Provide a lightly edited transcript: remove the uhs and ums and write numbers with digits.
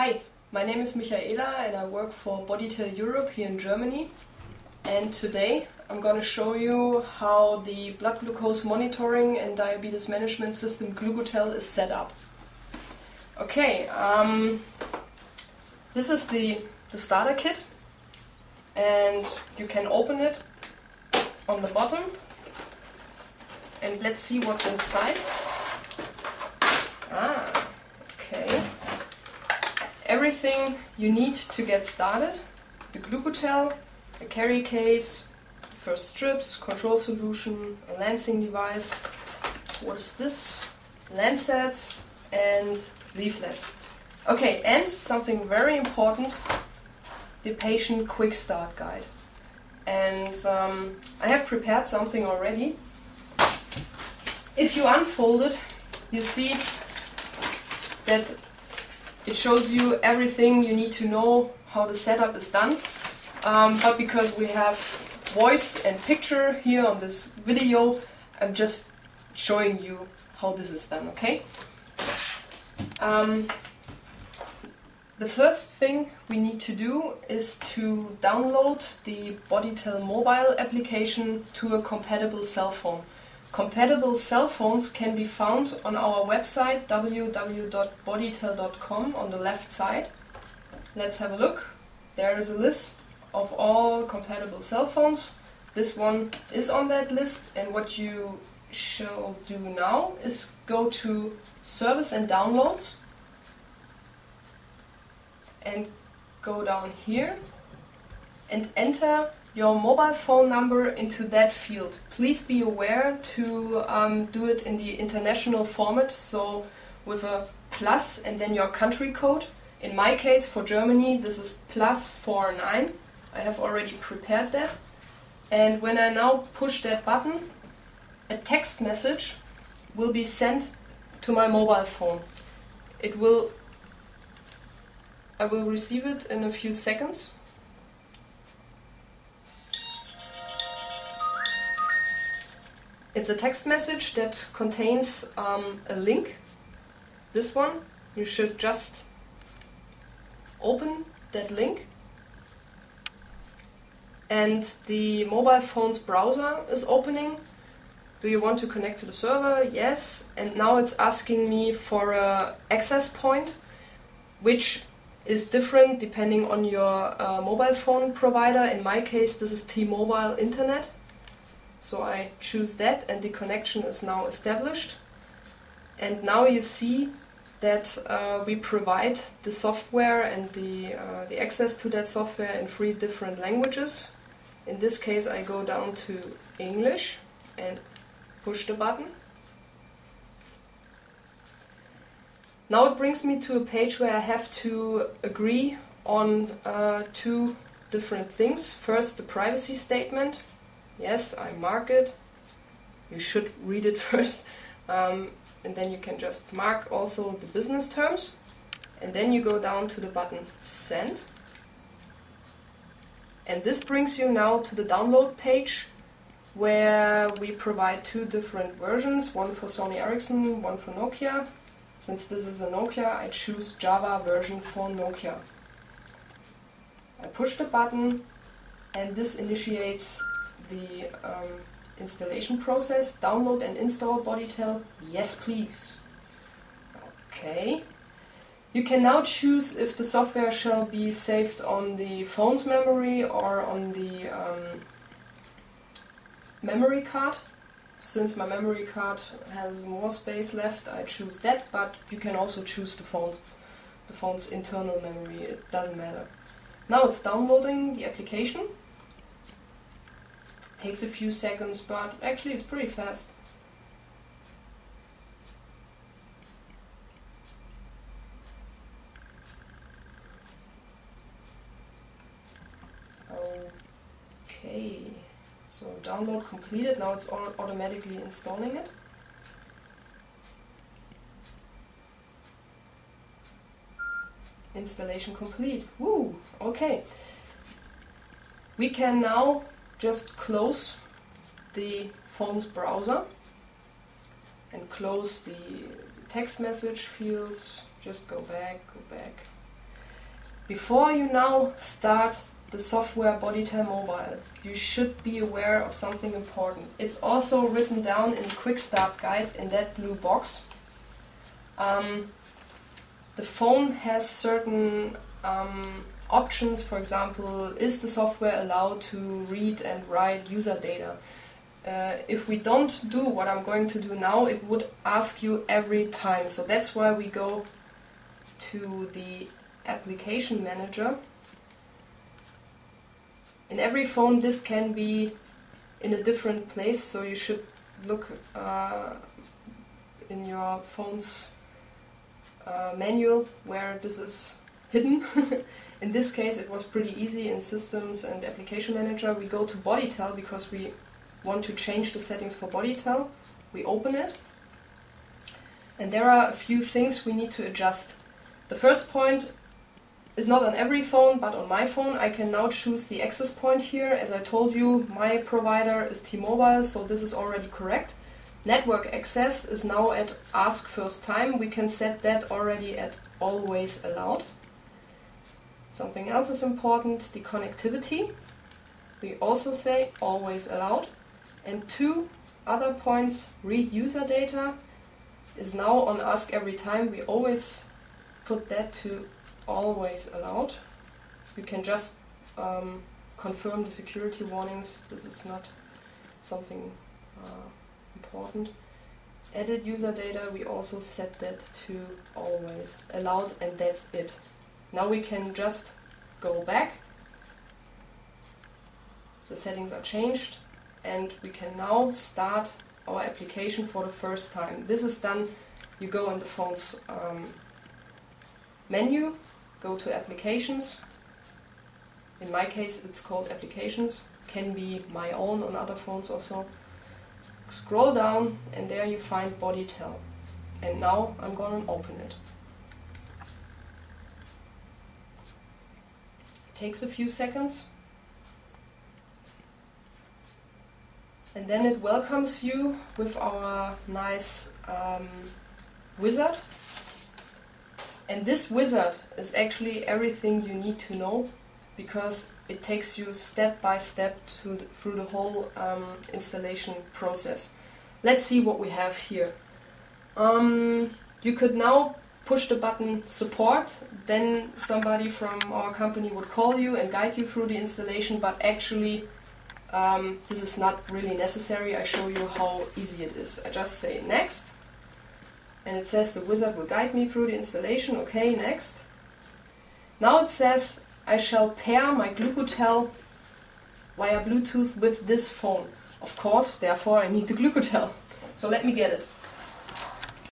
Hi, my name is Michaela and I work for BodyTel Europe here in Germany, and today I'm going to show you how the blood glucose monitoring and diabetes management system GlucoTel is set up. Okay, this is the starter kit, and you can open it on the bottom and let's see what's inside. Everything you need to get started: the GlucoTel, a carry case, first strips, control solution, a lancing device, what is this, lancets and leaflets. Okay, and something very important, the patient quick start guide. And I have prepared something already. If you unfold it, you see that it shows you everything you need to know how the setup is done, but because we have voice and picture here on this video, I'm just showing you how this is done, okay? The first thing we need to do is to download the BodyTel mobile application to a compatible cell phone. Compatible cell phones can be found on our website www.bodytel.com on the left side. Let's have a look. There is a list of all compatible cell phones. This one is on that list, and what you shall do now is go to Service and Downloads and go down here and enter your mobile phone number into that field. Please be aware to do it in the international format, so with a plus and then your country code. In my case, for Germany, this is +49. I have already prepared that. And when I now push that button, a text message will be sent to my mobile phone. I will receive it in a few seconds. It's a text message that contains a link. This one, you should just open that link, and the mobile phone's browser is opening. Do you want to connect to the server? Yes. And now it's asking me for an access point, which is different depending on your mobile phone provider. In my case, this is T-Mobile Internet. So I choose that, and the connection is now established. And now you see that we provide the software and the access to that software in 3 different languages. In this case, I go down to English and push the button. Now it brings me to a page where I have to agree on 2 different things. First, the privacy statement. Yes, I mark it. You should read it first, and then you can just mark also the business terms, and then you go down to the button Send, and this brings you now to the download page where we provide 2 different versions, one for Sony Ericsson, one for Nokia. Since this is a Nokia, I choose Java version for Nokia. I push the button and this initiates the installation process. Download and install BodyTel. Yes, please. Okay. You can now choose if the software shall be saved on the phone's memory or on the memory card. Since my memory card has more space left, I choose that, but you can also choose the phone's internal memory. It doesn't matter. Now it's downloading the application. Takes a few seconds, but actually it's pretty fast. Okay, so download completed. Now it's automatically installing it. Installation complete. Woo! Okay. We can now just close the phone's browser and close the text message fields. Just go back, Before you now start the software BodyTel Mobile, you should be aware of something important. It's also written down in the Quick Start Guide in that blue box. The phone has certain options, for example, is the software allowed to read and write user data? If we don't do what I'm going to do now, it would ask you every time. So that's why we go to the application manager. In every phone this can be in a different place, so you should look in your phone's manual where this is hidden. In this case it was pretty easy. In Systems and Application Manager we go to BodyTel because we want to change the settings for BodyTel. We open it and there are a few things we need to adjust. The first point is not on every phone, but on my phone I can now choose the access point here. As I told you, my provider is T-Mobile, so this is already correct. Network access is now at Ask First Time. We can set that already at Always Allowed. Something else is important, the connectivity. We also say Always Allowed. And two other points, read user data is now on Ask Every Time. We always put that to Always Allowed. You can just confirm the security warnings. This is not something important. Edit user data, we also set that to Always Allowed, and that's it. Now we can just go back. The settings are changed and we can now start our application for the first time. This is done. You go in the phone's menu, go to Applications. In my case it's called Applications, can be my own on other phones also. Scroll down and there you find BodyTel, and now I'm going to open it. Takes a few seconds and then it welcomes you with our nice wizard. And this wizard is actually everything you need to know, because it takes you step by step through the whole installation process. Let's see what we have here. You could now push the button support, then somebody from our company would call you and guide you through the installation, but actually this is not really necessary. I show you how easy it is. I just say next. And it says the wizard will guide me through the installation. Okay, next. Now it says I shall pair my GlucoTel via Bluetooth with this phone. Of course, therefore I need the GlucoTel. So let me get it.